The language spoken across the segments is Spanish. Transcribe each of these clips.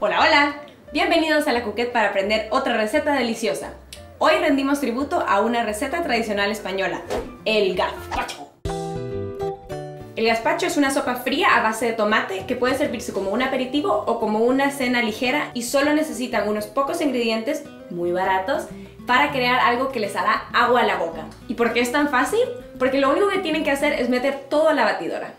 Hola, hola, bienvenidos a La Coquette para aprender otra receta deliciosa. Hoy rendimos tributo a una receta tradicional española, el gazpacho. El gazpacho es una sopa fría a base de tomate que puede servirse como un aperitivo o como una cena ligera y solo necesitan unos pocos ingredientes muy baratos para crear algo que les hará agua a la boca. ¿Y por qué es tan fácil? Porque lo único que tienen que hacer es meter todo a la batidora.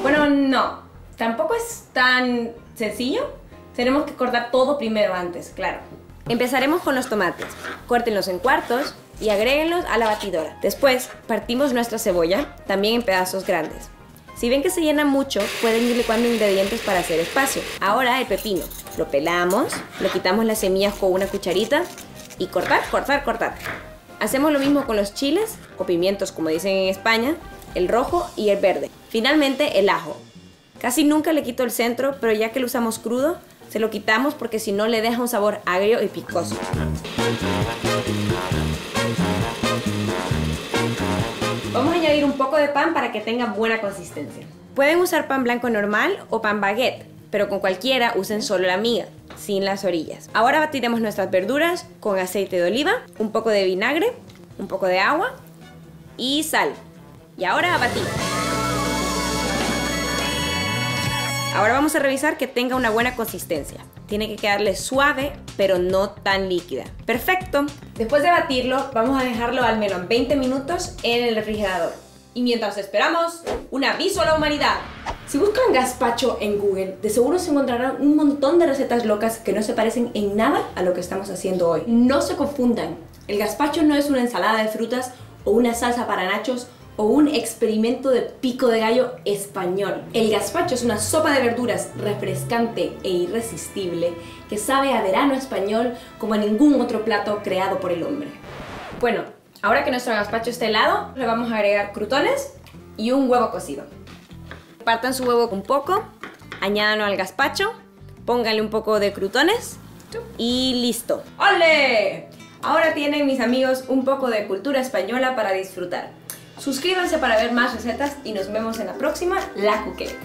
Bueno, no, tampoco es tan sencillo. Tenemos que cortar todo primero antes, claro. Empezaremos con los tomates. Córtenlos en cuartos y agréguenlos a la batidora. Después, partimos nuestra cebolla, también en pedazos grandes. Si ven que se llena mucho, pueden ir licuando ingredientes para hacer espacio. Ahora el pepino. Lo pelamos, lo quitamos las semillas con una cucharita y cortar, cortar, cortar. Hacemos lo mismo con los chiles, o pimientos como dicen en España, el rojo y el verde. Finalmente, el ajo. Casi nunca le quito el centro, pero ya que lo usamos crudo, se lo quitamos porque si no le deja un sabor agrio y picoso. Vamos a añadir un poco de pan para que tenga buena consistencia. Pueden usar pan blanco normal o pan baguette, pero con cualquiera usen solo la miga, sin las orillas. Ahora batiremos nuestras verduras con aceite de oliva, un poco de vinagre, un poco de agua y sal. Y ahora a batir. Ahora vamos a revisar que tenga una buena consistencia. Tiene que quedarle suave, pero no tan líquida. ¡Perfecto! Después de batirlo, vamos a dejarlo al menos 20 minutos en el refrigerador. Y mientras esperamos, un aviso a la humanidad. Si buscan gazpacho en Google, de seguro se encontrarán un montón de recetas locas que no se parecen en nada a lo que estamos haciendo hoy. No se confundan. El gazpacho no es una ensalada de frutas o una salsa para nachos o un experimento de pico de gallo español. El gazpacho es una sopa de verduras refrescante e irresistible que sabe a verano español como a ningún otro plato creado por el hombre. Bueno, ahora que nuestro gazpacho está helado, le vamos a agregar crutones y un huevo cocido. Partan su huevo un poco, añádanlo al gazpacho, pónganle un poco de crutones y listo. ¡Ole! Ahora tienen, mis amigos, un poco de cultura española para disfrutar. Suscríbanse para ver más recetas y nos vemos en la próxima La Coquette.